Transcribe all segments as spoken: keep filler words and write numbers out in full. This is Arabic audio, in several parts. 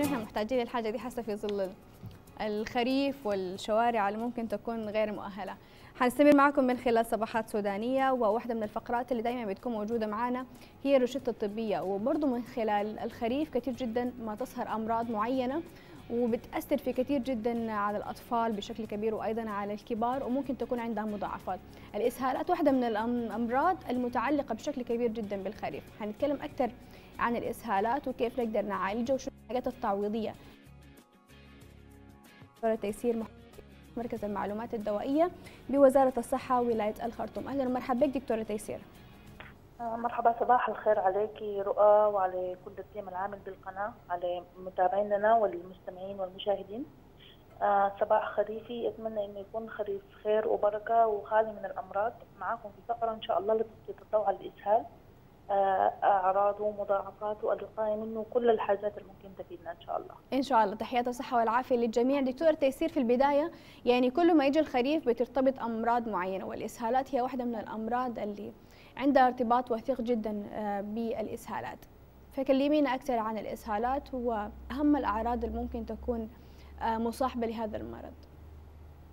نحن محتاجين للحاجة دي حاسة في ظل الخريف والشوارع اللي ممكن تكون غير مؤهلة. هنستمر معكم من خلال صباحات سودانية، وواحدة من الفقرات اللي دايما بتكون موجودة معنا هي الروشتة الطبية، وبرضه من خلال الخريف كتير جدا ما تظهر أمراض معينة وبتأثر في كتير جدا على الأطفال بشكل كبير وأيضا على الكبار، وممكن تكون عندها مضاعفات. الإسهالات واحدة من الأمراض المتعلقة بشكل كبير جدا بالخريف. هنتكلم أكثر عن الإسهالات وكيف نقدر نعالجها وشو الحاجات التعويضية. تيسير محمد إدريس، مركز المعلومات الدوائية بوزارة الصحة ولاية الخرطوم. أهلا ومرحبا بك دكتورة تيسير. مرحبا، صباح الخير عليكي رؤى وعلى كل التيم العامل بالقناة، على متابعيننا والمستمعين والمشاهدين. صباح خريفي، أتمنى إنه يكون خريف خير وبركة وخالي من الأمراض. معاكم في فقرة إن شاء الله اللي بتتطوع الإسهال، أعراضه ومضاعفاته والوقاية منه، كل الحاجات اللي ممكن تفيدنا إن شاء الله. إن شاء الله، تحيات الصحة والعافية للجميع. دكتور تيسير، في البداية يعني كل ما يجي الخريف بترتبط أمراض معينة، والإسهالات هي واحدة من الأمراض اللي عندها ارتباط وثيق جدا بالإسهالات. فكلمينا أكثر عن الإسهالات وأهم الأعراض اللي ممكن تكون مصاحبة لهذا المرض.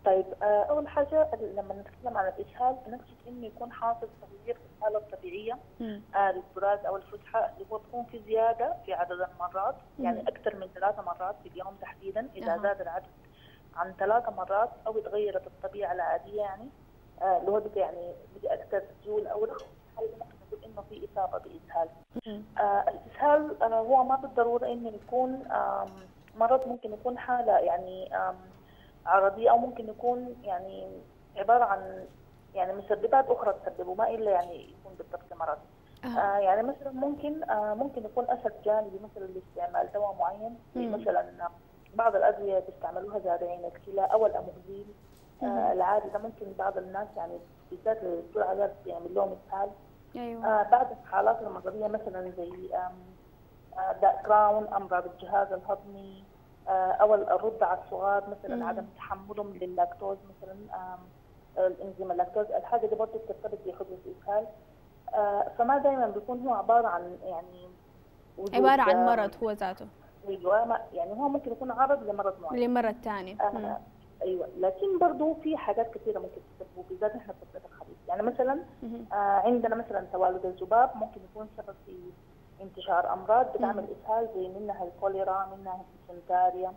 طيب، أول حاجة لما نتكلم عن الإسهال بنقصد إنه يكون حاصل تغيير في الحالة الطبيعية للبراز أو الفتحة، اللي هو تكون في زيادة في عدد المرات، يعني أكثر من ثلاثة مرات في اليوم تحديدا، إذا أه. زاد العدد عن ثلاثة مرات أو تغيرت الطبيعة العادية، يعني اللي هو يعني بدي أكثر ذيول أو رخو، ممكن نقول إنه في إصابة بإسهال. آه الإسهال آه هو ما بالضرورة إنه يكون مرض، ممكن يكون حالة يعني عرضية، أو ممكن يكون يعني عبارة عن يعني مسببات أخرى تسببه، ما إلا يعني يكون بالضبط مرض. آه. آه يعني مثلا ممكن آه ممكن يكون أثر جانبي، مثلا لاستعمال دواء معين، مثلا بعض الأدوية بيستعملوها زادعين الكلى أو الأموزيل آه العادي ده، ممكن بعض الناس يعني بالذات بتوع عذاب بيعمل لهم إسهال. أيوه. آه بعض الحالات المرضية مثلا زي داء كراون، أمراض الجهاز الهضمي، أو الرضع الصغار مثلا مم. عدم تحملهم لللاكتوز مثلا، الإنزيم اللاكتوز، الحاجة دي برضه بترتبط بحدوث إسهال. فما دايما بيكون هو عبارة عن يعني عبارة عن مرض هو ذاته، يعني هو ممكن يكون عرض لمرض معين لمرض ثاني. آه أيوه، لكن برضه في حاجات كثيرة ممكن تسببه، بالذات نحن في فترة الخريف. يعني مثلا آه عندنا مثلا توالد الذباب ممكن يكون سبب في انتشار امراض بتعمل اسهال، زي منها الكوليرا، منها السنتاريا،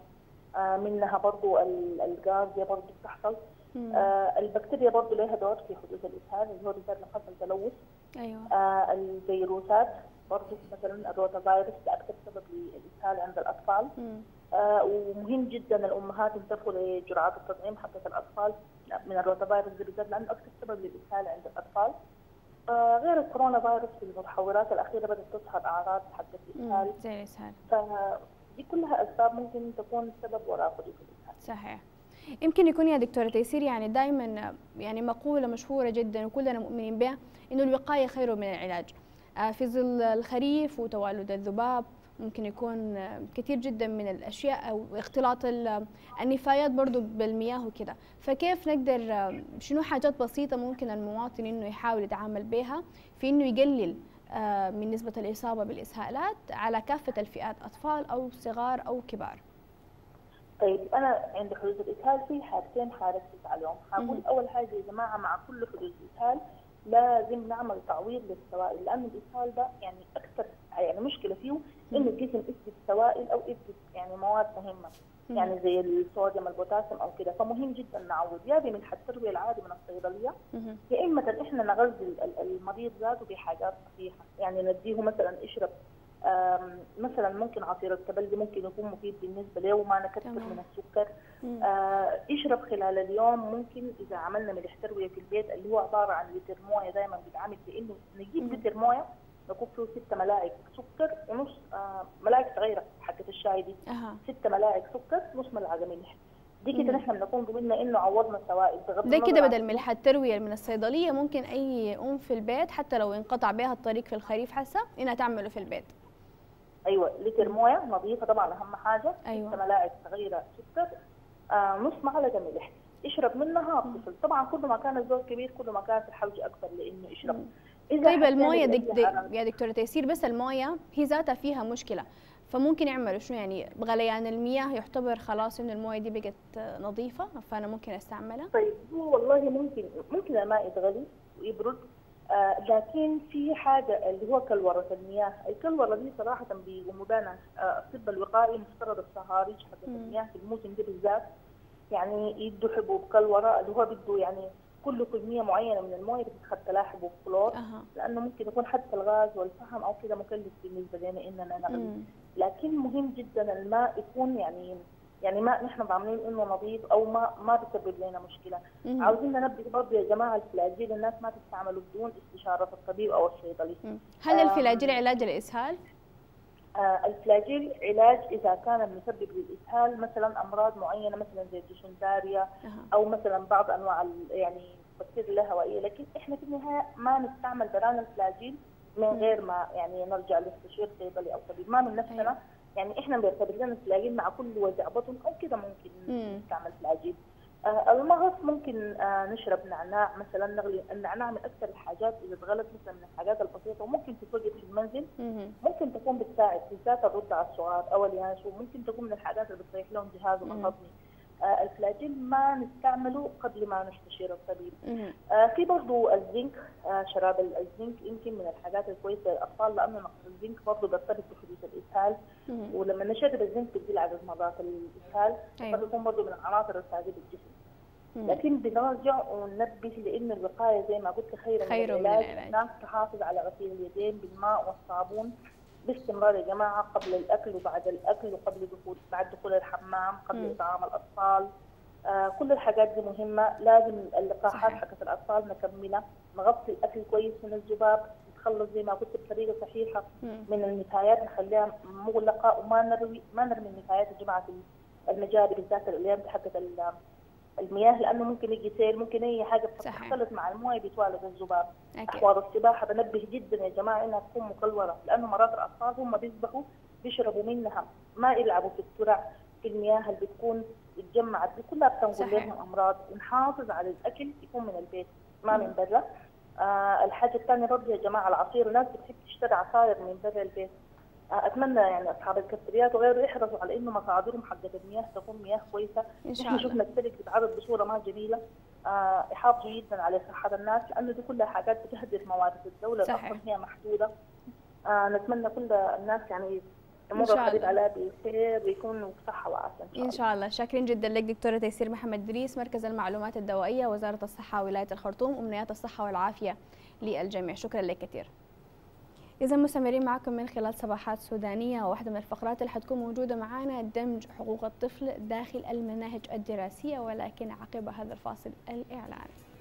آه منها برضه الجارديا برضه بتحصل. آه البكتيريا برضه لها دور في حدوث الاسهال، اللي هو بسبب حصل تلوث. ايوه. آه الفيروسات برضه مثلا الروتا فايروس ده اكثر سبب للاسهال عند الاطفال. آه ومهم جدا الامهات ينتبهوا لجرعات التطعيم حقت الاطفال من الروتا فايروس بالذات، لانه اكثر سبب للاسهال عند الاطفال. آه غير الكورونا فايروس، في المتحورات الأخيرة بدأت تظهر أعراض حقت الإسهال، زي الإسهال، فدي كلها أسباب ممكن تكون سبب وراء حدوث الإسهال. صحيح. يمكن يكون يا دكتورة تيسير يعني دائما يعني مقولة مشهورة جدا وكلنا مؤمنين بها، إنه الوقاية خير من العلاج. آه في ظل الخريف وتوالد الذباب ممكن يكون كثير جدا من الأشياء، أو اختلاط النفايات برضو بالمياه وكده، فكيف نقدر شنو حاجات بسيطة ممكن المواطن إنه يحاول يتعامل بها في إنه يقلل من نسبة الإصابة بالإسهالات على كافة الفئات، أطفال أو صغار أو كبار؟ طيب، أنا عند حدوث الإسهال في حاجتين حاركز عليهم. هقول أول حاجة يا جماعة، مع كل حدوث الإسهال لازم نعمل تعويض للسوائل، لأن الإسهال ده يعني أكثر يعني مشكلة فيه إنه الجسم يفقد سوائل أو يفقد يعني مواد مهمة، يعني زي الصوديوم البوتاسيوم أو كده، فمهم جدا نعوض، يا بمنح التروية العادي من الصيدلية، يا إما مثلا إحنا نغذي المريض ذاته بحاجات صحيحة، يعني نديه مثلا اشرب مثلا ممكن عصير الكبلدي، ممكن يكون مفيد بالنسبة له، وما نكثر من السكر. آه اشرب خلال اليوم، ممكن إذا عملنا ملح تروية في البيت اللي هو عبارة عن لتر موية، دايما بيتعمل بإنه نجيب لتر موية نكون فيه ست ملاعق سكر ونص آه ملاعق صغيرة حقت الشاي دي، أه. ست ملاعق سكر نص ملعقة ملح، دي كده نحن بنكون قلنا إنه عوضنا السوائل. ده كده بدل ملح التروية من الصيدلية، ممكن أي أم في البيت حتى لو انقطع بها الطريق في الخريف حاسة إنها تعمله في البيت. أيوة، لتر موية نظيفة طبعا أهم حاجة، أيوة. ست ملاعق صغيرة سكر، آه نص معلقة ملح، اشرب منها بطفل، طبعا كل ما كان الزور كبير كل ما كانت الحوجة أكثر لأنه يشرب. طيب المويه دك دك يا دكتورة تيسير، بس المويه هي ذاتها فيها مشكلة، فممكن يعملوا شنو يعني بغليان المياه يعتبر خلاص إن المويه دي بقت نظيفه فانا ممكن استعملها. طيب هو والله ممكن ممكن الماء يتغلي ويبرد، آه لكن في حاجه اللي هو كلوره المياه، الكلوره دي صراحه بغمودانا الطب آه الوقائي مفترض الصهاريج حق المياه في الموسم ده بالذات يعني يدوا حبوب كلوره اللي هو بده يعني كل كميه معينه من المويه بتتخطى لها حبوب كلور أه. لانه ممكن يكون حتى الغاز والفحم او كده مكلف بالنسبه لنا اننا نغلي، لكن مهم جدا الماء يكون يعني يعني ماء نحن عاملين انه نظيف او ما ما بيسبب لنا مشكله. مم. عاوزين ننبه برضه يا جماعه الفلاجيل الناس ما تستعمله بدون استشاره الطبيب او الصيدلي. هل الفلاجيل آه علاج الاسهال؟ آه الفلاجيل علاج اذا كان المسبب للاسهال مثلا امراض معينه مثلا زي الديشنتاريا أه. او مثلا بعض انواع يعني البكتيريا الهوائيه، لكن احنا في النهايه ما نستعمل برانا الفلاجيل من غير ما يعني نرجع للاستشير صيدلي او طبيب، ما من نفسنا أيوة. يعني احنا بنعتبر لنا الفلاجيل مع كل وجع بطن او كده ممكن مم. نستعمل فلاجيل. آه المغص ممكن آه نشرب نعناع مثلا نغلي النعناع، من اكثر الحاجات اللي اتغلت مثلا من الحاجات البسيطه وممكن تتوجد في المنزل مم. ممكن تكون بتساعد بالذات الرد على السعار او الياس، وممكن تكون من الحاجات اللي بتريح لهم جهازهم الهضمي. آه الفلاجيل ما نستعمله قبل ما نستشير الطبيب. آه في برضه الزنك، آه شراب الزنك يمكن من الحاجات الكويسه للاطفال لانه نقص الزنك برضه بيرتبط بحدوث الاسهال، ولما نشرب الزنك بتزيد عدد نبضات الاسهال أيوة. قد يكون برضه من العناصر الساعده بالجسم، لكن بنرجع وننبه لانه الوقايه زي ما قلت خير, خير من العلاج. الناس تحافظ على غسيل اليدين بالماء والصابون باستمرار يا جماعه قبل الاكل وبعد الاكل وقبل دخول بعد دخول الحمام قبل اطعام الاطفال. آه كل الحاجات دي مهمه، لازم اللقاحات حقت الاطفال نكملها، نغطي الاكل كويس من الذباب، نتخلص زي ما قلت بطريقه صحيحه مم. من النفايات نخليها مغلقه وما نروي ما نرمي النفايات يا جماعه في المجاري بالذات الايام حقت المياه لانه ممكن يجي سيل ممكن اي حاجه بتختلط مع المويه بيتوالد الذباب. احواض السباحه بنبه جدا يا جماعه انها تكون مكلوره لانه مرات الاطفال هم بيسبحوا بيشربوا منها ما يلعبوا في الترع في المياه اللي بتكون اتجمعت دي كلها بتنقل لهم امراض. ونحافظ على الاكل يكون من البيت ما من برا. آه الحاجه الثانيه برضه يا جماعه العصير، الناس بتحب تشتري عصاير من برا البيت. اتمنى يعني اصحاب الكافتريات وغيره يحرصوا على انه مصادرهم حقت المياه تكون مياه كويسه. احنا شفنا السلك بيتعرض بصوره ما جميله، آه يحافظوا جدا على صحه الناس لانه دي كلها حاجات بتهدر موارد الدوله اصلا هي محدوده. آه نتمنى كل الناس يعني يمروا الحبيب عليها بخير ويكونوا بصحه وعافيه ان شاء الله. ان شاء الله، شاكرين جدا لك دكتوره تيسير محمد إدريس، مركز المعلومات الدوائيه، وزاره الصحه ولايه الخرطوم، ومنيات الصحه والعافيه للجميع، شكرا لك كثير. إذا مستمرين معكم من خلال صباحات سودانية، وواحدة من الفقرات اللي حتكون موجودة معانا دمج حقوق الطفل داخل المناهج الدراسية، ولكن عقب هذا الفاصل الإعلان.